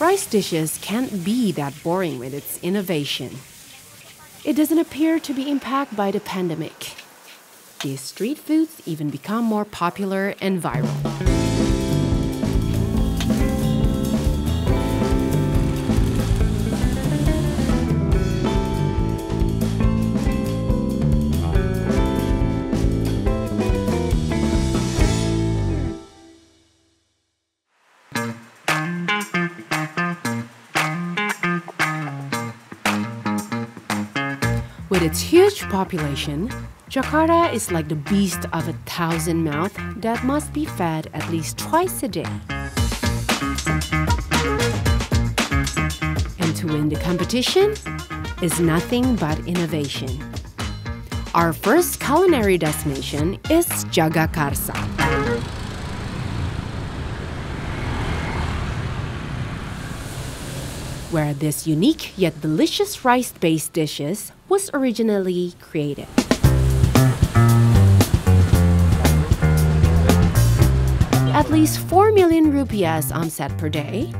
Rice dishes can't be that boring with its innovation. It doesn't appear to be impacted by the pandemic. These street foods even become more popular and viral. With its huge population, Jakarta is like the beast of a thousand mouths that must be fed at least twice a day. And to win the competition is nothing but innovation. Our first culinary destination is Jagakarsa. Where this unique yet delicious rice-based dishes was originally created. At least 4 million rupiahs omset per day,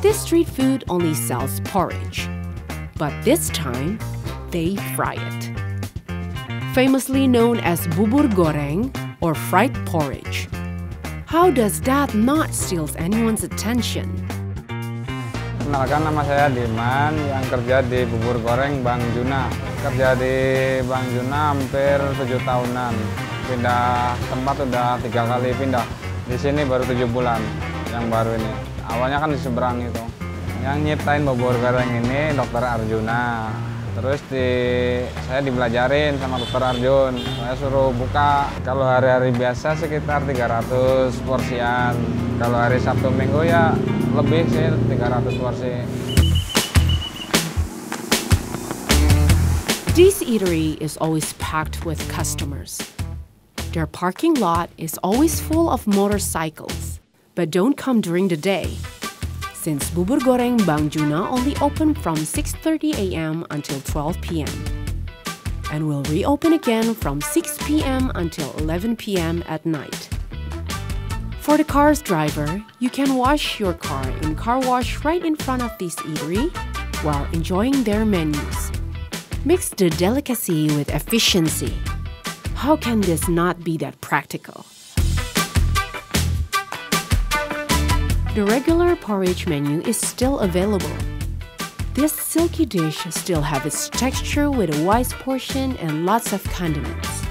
this street food only sells porridge. But this time, they fry it. Famously known as bubur goreng, or fried porridge. How does that not steal anyone's attention? Kenalkan, nama saya Diman yang kerja di bubur goreng Bang Juna. Kerja di Bang Juna hampir 7 tahunan. Pindah tempat udah 3 kali pindah. Di sini baru 7 bulan yang baru ini. Awalnya kan di seberang itu. Yang nyiptain bubur goreng ini Dokter Arjuna. Terus saya dibelajarin sama Dokter Arjun. Saya suruh buka. Kalau hari-hari biasa sekitar 300 porsian. Kalau hari Sabtu Minggu ya lebih sih, 300 porsi. This eatery is always packed with customers. Their parking lot is always full of motorcycles. But don't come during the day, since bubur goreng Bang Juna only open from 6:30 a.m. until 12 p.m. and will reopen again from 6 p.m. until 11 p.m. at night. For the car's driver, you can wash your car in car wash right in front of this eatery while enjoying their menus. Mix the delicacy with efficiency. How can this not be that practical? The regular porridge menu is still available. This silky dish still has its texture with a wide portion and lots of condiments.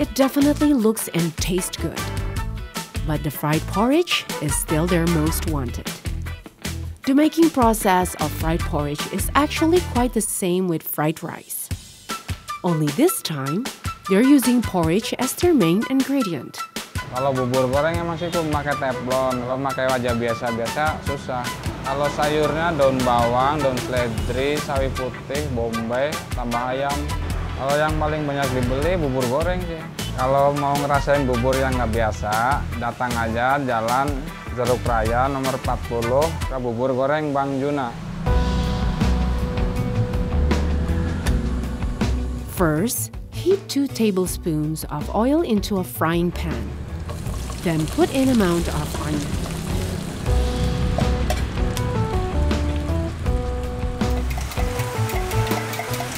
It definitely looks and tastes good. But the fried porridge is still their most wanted. The making process of fried porridge is actually quite the same with fried rice. Only this time, they're using porridge as their main ingredient. Kalau bubur gorengnya masih cuma pakai teflon, kalau pakai wajah biasa-biasa susah. Kalau sayurnya daun bawang, daun seledri, sawi putih, bombay, tambah ayam. Kalau yang paling banyak dibeli bubur goreng sih. Kalau mau ngerasain bubur yang nggak biasa, datang aja Jalan Jeruk Raya nomor 40 ke bubur goreng Bang Juna. First, heat 2 tablespoons of oil into a frying pan. Then put in amount of onion.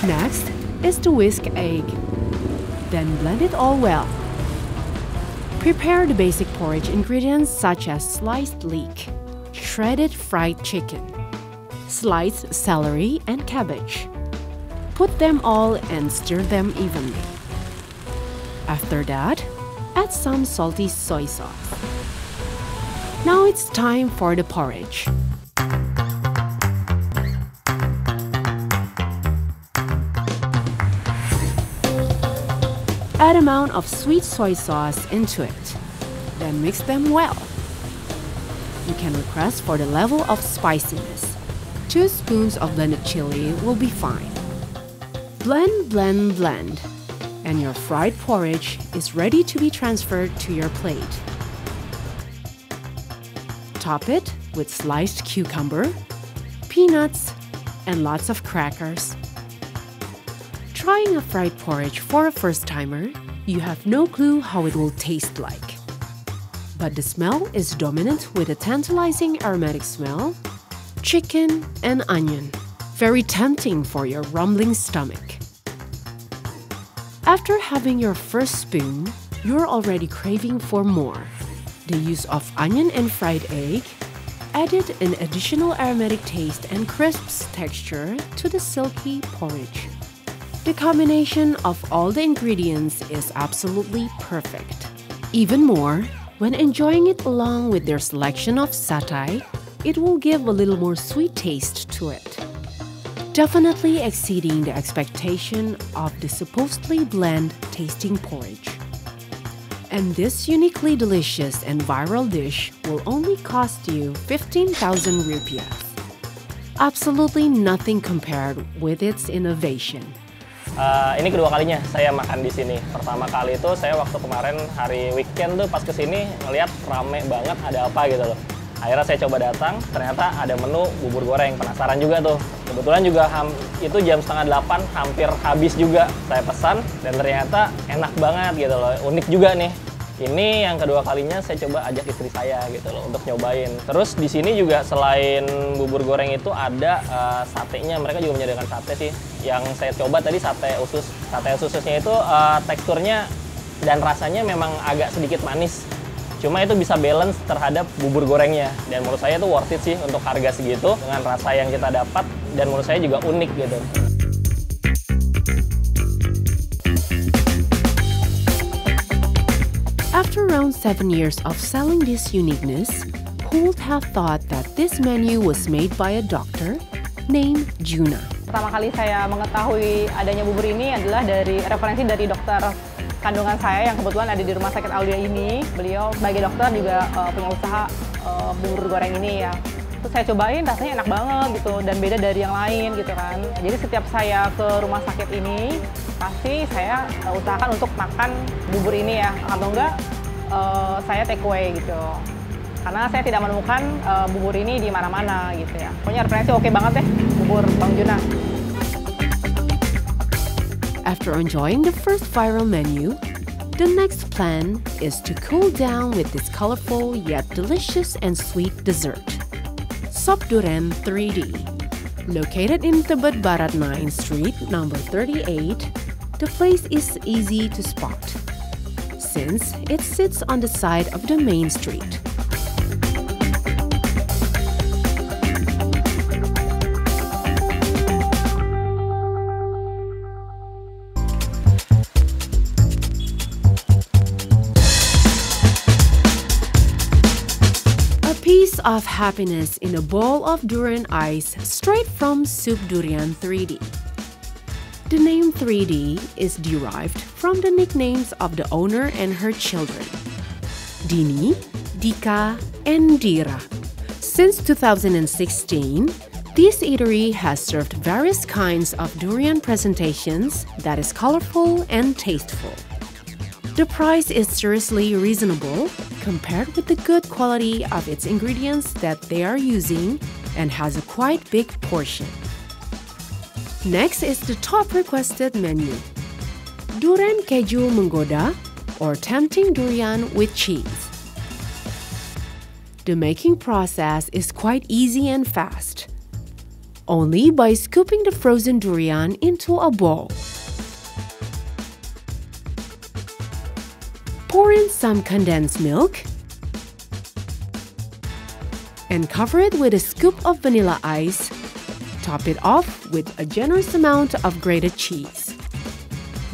Next is to whisk egg. Then blend it all well. Prepare the basic porridge ingredients such as sliced leek, shredded fried chicken, sliced celery and cabbage. Put them all and stir them evenly. After that, add some salty soy sauce. Now it's time for the porridge. Add amount of sweet soy sauce into it. Then mix them well. You can request for the level of spiciness. 2 spoons of blended chili will be fine. Blend, blend, blend. And your fried porridge is ready to be transferred to your plate. Top it with sliced cucumber, peanuts, and lots of crackers. Trying a fried porridge for a first-timer, you have no clue how it will taste like. But the smell is dominant with a tantalizing aromatic smell, chicken and onion. Very tempting for your rumbling stomach. After having your first spoon, you're already craving for more. The use of onion and fried egg added an additional aromatic taste and crisp texture to the silky porridge. The combination of all the ingredients is absolutely perfect. Even more, when enjoying it along with their selection of satay, it will give a little more sweet taste to it. Definitely exceeding the expectation of the supposedly bland tasting porridge. And this uniquely delicious and viral dish will only cost you 15,000 rupiahs. Absolutely nothing compared with its innovation. Ini kedua kalinya saya makan di sini. Pertama kali itu saya waktu kemarin hari weekend tuh pas kesini ngeliat rame banget ada apa gitu loh. Akhirnya saya coba datang, ternyata ada menu bubur goreng. Penasaran juga tuh. Kebetulan juga itu jam 7:30 hampir habis juga. Saya pesan dan ternyata enak banget gitu loh. Unik juga nih. Ini yang kedua kalinya saya coba ajak istri saya gitu loh untuk nyobain. Terus di sini juga selain bubur goreng itu ada satenya. Mereka juga menyediakan sate sih. Yang saya coba tadi sate usus. Sate ususnya itu teksturnya dan rasanya memang agak sedikit manis. Cuma itu bisa balance terhadap bubur gorengnya. Dan menurut saya itu worth it sih untuk harga segitu. Dengan rasa yang kita dapat dan menurut saya juga unik gitu. After around 7 years of selling this uniqueness, who would have thought that this menu was made by a doctor named Juna? Pertama kali saya mengetahui adanya bubur ini adalah dari referensi dari dokter kandungan saya yang kebetulan ada di rumah sakit Aulia ini. Beliau sebagai dokter juga punya usaha bubur goreng ini ya. Terus saya cobain rasanya enak banget gitu dan beda dari yang lain gitu kan. Jadi setiap saya ke rumah sakit ini pasti saya usahakan untuk makan bubur ini ya. Atau enggak saya take away gitu. Karena saya tidak menemukan bubur ini di mana-mana gitu ya. Pokoknya referensi oke banget deh bubur Bang Juna. After enjoying the first viral menu, the next plan is to cool down with this colorful yet delicious and sweet dessert. Sopduren 3D. Located in Tebet Barat 9th Street, number 38, the place is easy to spot, since it sits on the side of the main street. Of happiness in a bowl of durian ice straight from Sopduren 3D. The name 3D is derived from the nicknames of the owner and her children, Dini, Dika, and Dira. Since 2016, this eatery has served various kinds of durian presentations that is colorful and tasteful. The price is seriously reasonable compared with the good quality of its ingredients that they are using and has a quite big portion. Next is the top requested menu. Durian Keju Menggoda or tempting durian with cheese. The making process is quite easy and fast, only by scooping the frozen durian into a bowl. Pour in some condensed milk and cover it with a scoop of vanilla ice. Top it off with a generous amount of grated cheese.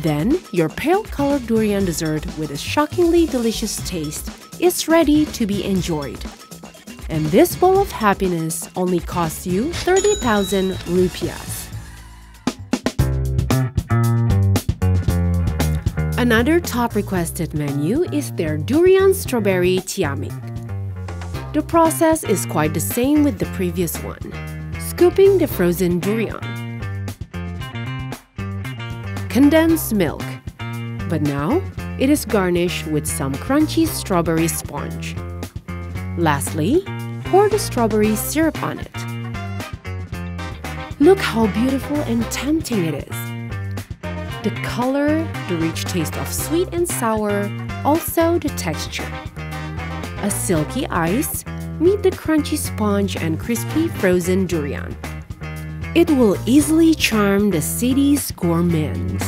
Then, your pale-colored durian dessert with a shockingly delicious taste is ready to be enjoyed. And this bowl of happiness only costs you 30,000 rupiahs. Another top requested menu is their Durian Strawberry Chiamik. The process is quite the same with the previous one, scooping the frozen durian. Condensed milk, but now it is garnished with some crunchy strawberry sponge. Lastly, pour the strawberry syrup on it. Look how beautiful and tempting it is. The color, the rich taste of sweet and sour, also the texture. A silky ice, meet the crunchy sponge and crispy frozen durian. It will easily charm the city's gourmands.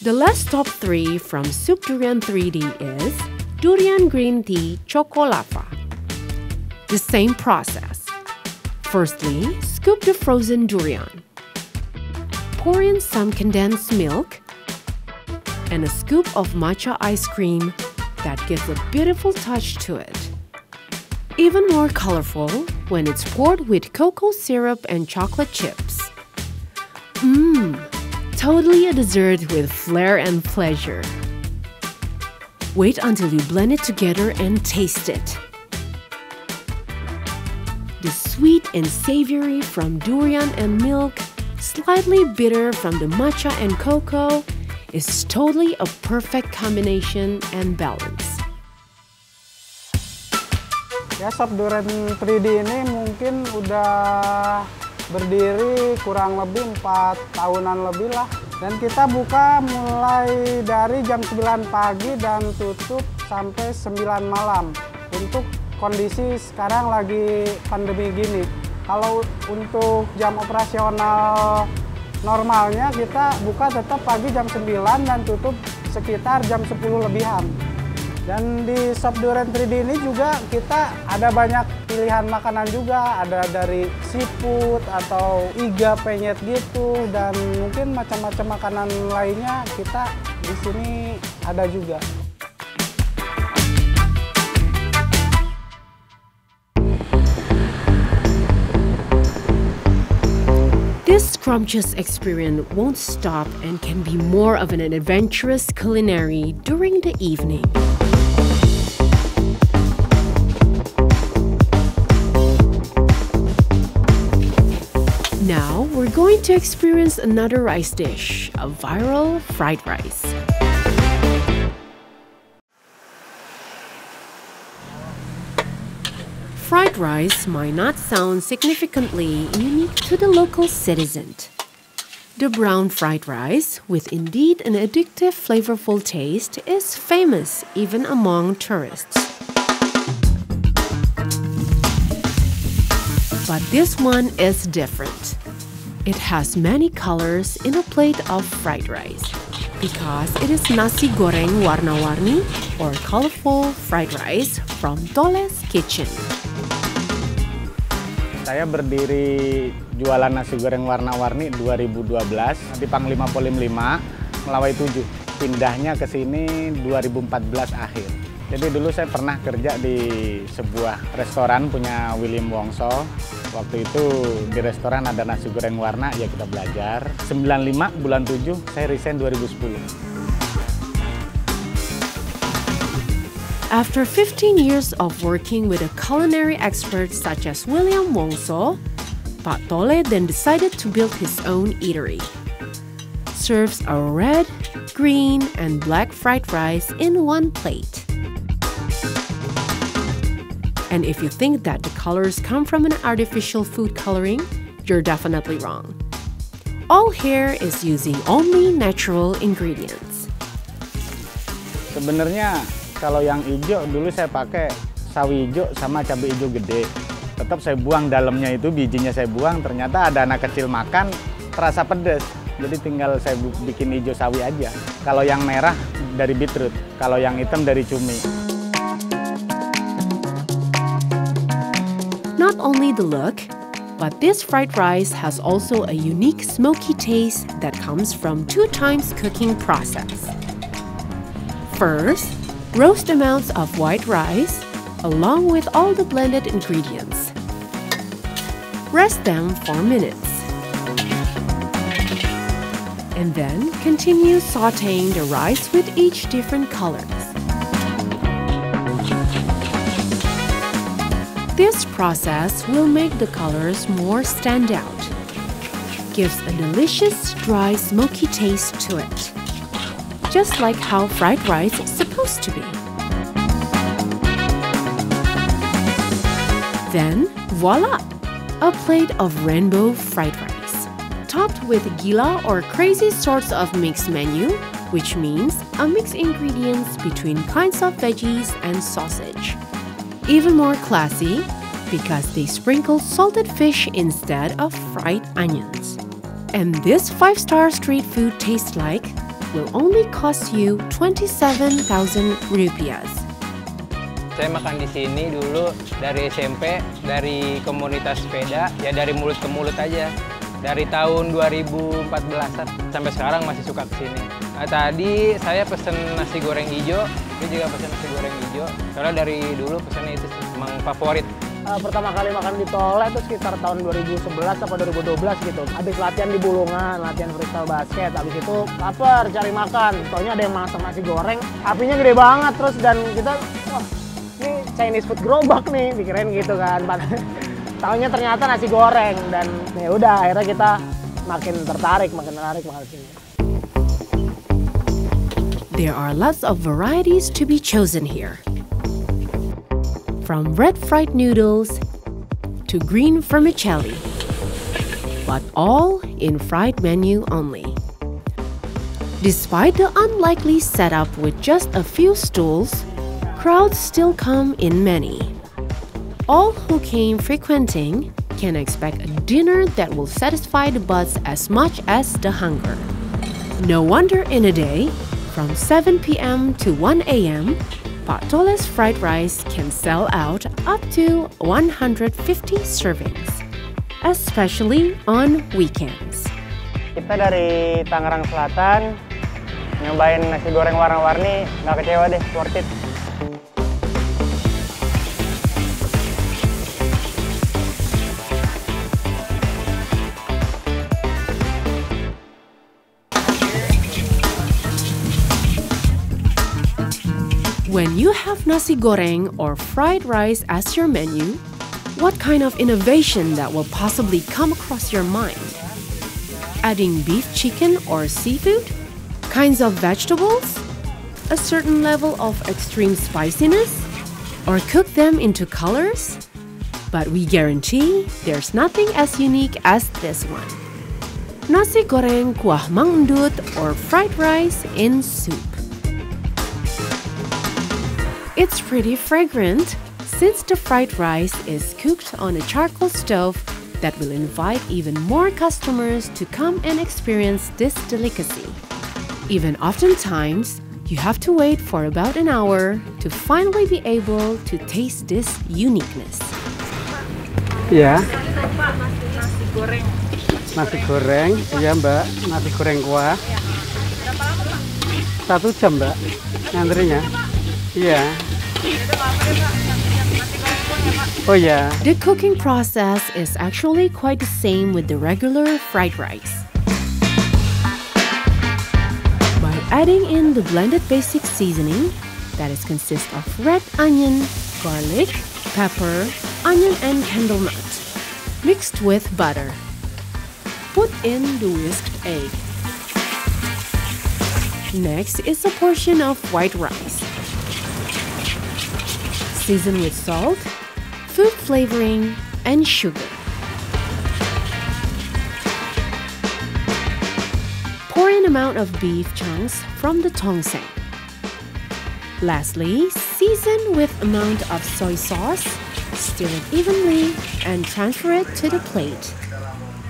The last top 3 from Sopduren 3D is Durian Green Tea Chocolapa. The same process. Firstly, scoop the frozen durian. Pour in some condensed milk and a scoop of matcha ice cream that gives a beautiful touch to it. Even more colorful when it's poured with cocoa syrup and chocolate chips. Totally a dessert with flair and pleasure. Wait until you blend it together and taste it. The sweet and savory from durian and milk, slightly bitter from the matcha and cocoa, is totally a perfect combination and balance. Ya, Sopduren 3D ini mungkin udah berdiri kurang lebih 4 tahunan lebih lah, dan kita buka mulai dari jam 9 pagi dan tutup sampai 9 malam untuk kondisi sekarang lagi pandemi gini. Kalau untuk jam operasional normalnya kita buka tetap pagi jam 9 dan tutup sekitar jam 10 lebihan. Dan di Sopduren 3D ini juga kita ada banyak pilihan makanan juga, ada dari seafood atau iga penyet gitu, dan mungkin macam-macam makanan lainnya kita di sini ada juga. This scrumptious experience won't stop and can be more of an adventurous culinary during the evening. Now, we're going to experience another rice dish, a viral fried rice. Fried rice might not sound significantly unique to the local citizen. The brown fried rice, with indeed an addictive, flavorful taste, is famous even among tourists. But this one is different. It has many colors in a plate of fried rice because it is nasi goreng warna-warni, or colorful fried rice from Tole's Kitchen. Saya berdiri jualan nasi goreng warna-warni 2012 di Panglima Polim 5, Melawai 7. Pindahnya ke sini 2014 akhir. Jadi dulu saya pernah kerja di sebuah restoran punya William Wongso. Waktu itu di restoran ada nasi goreng warna, ya kita belajar. 95 bulan 7 saya resign 2010. After 15 years of working with a culinary expert such as William Wongso, Pak Tole then decided to build his own eatery. Serves a red, green, and black fried rice in one plate. And if you think that the colors come from an artificial food coloring, you're definitely wrong. All here is using only natural ingredients. Sebenarnya kalau yang hijau dulu saya pakai sawi hijau sama cabai hijau gede. Tetap saya buang dalamnya itu, bijinya saya buang. Ternyata ada anak kecil makan terasa pedas. Jadi tinggal saya bikin hijau sawi aja. Kalau yang merah dari beetroot, kalau yang hitam dari cumi. Not only the look, but this fried rice has also a unique smoky taste that comes from 2 times cooking process. First, roast amounts of white rice along with all the blended ingredients. Rest them for minutes. And then continue sautéing the rice with each different colors. This process will make the colors more stand out. Gives a delicious, dry, smoky taste to it. Just like how fried rice is supposed to be. Then, voila! A plate of rainbow fried rice, topped with gila or crazy sorts of mixed menu, which means a mix ingredients between kinds of veggies and sausage. Even more classy, because they sprinkle salted fish instead of fried onions. And this 5-star street food tastes like will only cost you 27,000 rupias. Saya makan di sini dulu dari SMP, dari komunitas sepeda, ya dari mulut ke mulut aja. Dari tahun 2014 sampai sekarang masih suka ke sini. Nah, tadi saya pesen nasi goreng hijau, dia juga pesen nasi goreng hijau. Soalnya dari dulu pesennya itu memang favorit. Pertama kali makan di Tole itu sekitar tahun 2011 atau 2012 gitu. Habis latihan di Bulungan, latihan freestyle basket, habis itu lapar cari makan. Soalnya ada yang masak nasi goreng, apinya gede banget terus dan kita wah, ini Chinese food gerobak nih, pikirin gitu kan. Taunya ternyata nasi goreng dan ya udah akhirnya kita makin tertarik makan sini. There are lots of varieties to be chosen here. From red fried noodles to green vermicelli, but all in fried menu only. Despite the unlikely setup with just a few stools, crowds still come in many. All who came frequenting can expect a dinner that will satisfy the buzz as much as the hunger. No wonder in a day, from 7 p.m. to 1 a.m., Pak Tole's fried rice can sell out up to 150 servings, especially on weekends. Kita dari Tangerang Selatan, nyobain nasi goreng warna-warni, nggak kecewa deh, worth it. When you have nasi goreng or fried rice as your menu, what kind of innovation that will possibly come across your mind? Adding beef, chicken, or seafood? Kinds of vegetables? A certain level of extreme spiciness? Or cook them into colors? But we guarantee there's nothing as unique as this one. Nasi goreng kuah mangut or fried rice in soup. It's pretty fragrant, since the fried rice is cooked on a charcoal stove that will invite even more customers to come and experience this delicacy. Even oftentimes, you have to wait for about an hour to finally be able to taste this uniqueness. Ya. Nasi goreng, iya Mbak. Nasi goreng kuah. Berapa lama, Pak? 1 jam, Mbak. Ngantrinya. Yeah. Oh yeah. The cooking process is actually quite the same with the regular fried rice. By adding in the blended basic seasoning that is consists of red onion, garlic, pepper, onion and candlenut, mixed with butter. Put in the whisked egg. Next is a portion of white rice. Season with salt, food flavoring, and sugar. Pour in amount of beef chunks from the tongseng. Lastly, season with amount of soy sauce, stir it evenly, and transfer it to the plate,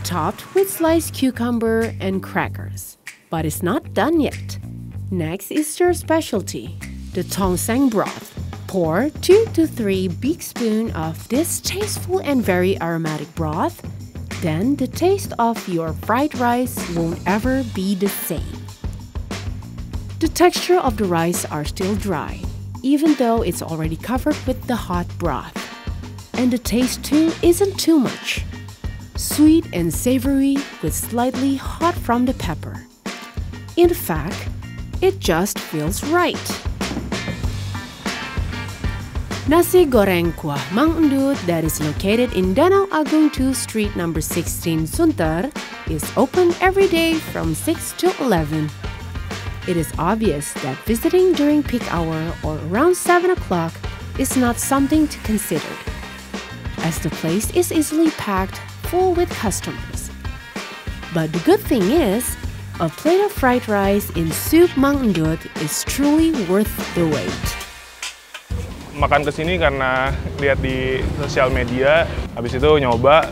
topped with sliced cucumber and crackers. But it's not done yet. Next is your specialty, the tongseng broth. Pour 2 to 3 big spoons of this tasteful and very aromatic broth, then the taste of your fried rice won't ever be the same. The texture of the rice are still dry, even though it's already covered with the hot broth. And the taste too isn't too much. sweet and savory with slightly hot from the pepper. In fact, it just feels right. Nasi goreng kuah Mang Undut that is located in Danau Agung 2 Street No. 16 Sunter is open every day from 6 to 11. It is obvious that visiting during peak hour or around 7 o'clock is not something to consider, as the place is easily packed full with customers. But the good thing is, a plate of fried rice in soup Mang Undut is truly worth the wait. Makan kesini karena lihat di sosial media, habis itu nyoba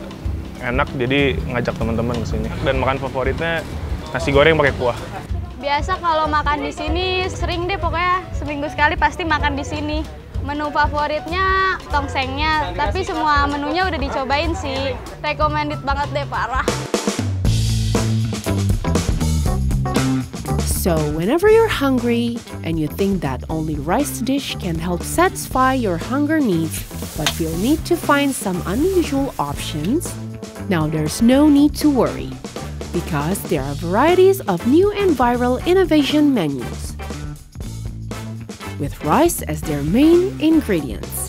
enak jadi ngajak teman-teman kesini. Dan makan favoritnya nasi goreng pakai kuah. Biasa kalau makan di sini sering deh, pokoknya seminggu sekali pasti makan di sini. Menu favoritnya tongsengnya, tapi semua menunya udah dicobain sih. Recommended banget deh, parah. So whenever you're hungry and you think that only rice dish can help satisfy your hunger needs, but you'll need to find some unusual options, now there's no need to worry, because there are varieties of new and viral innovation menus, with rice as their main ingredients.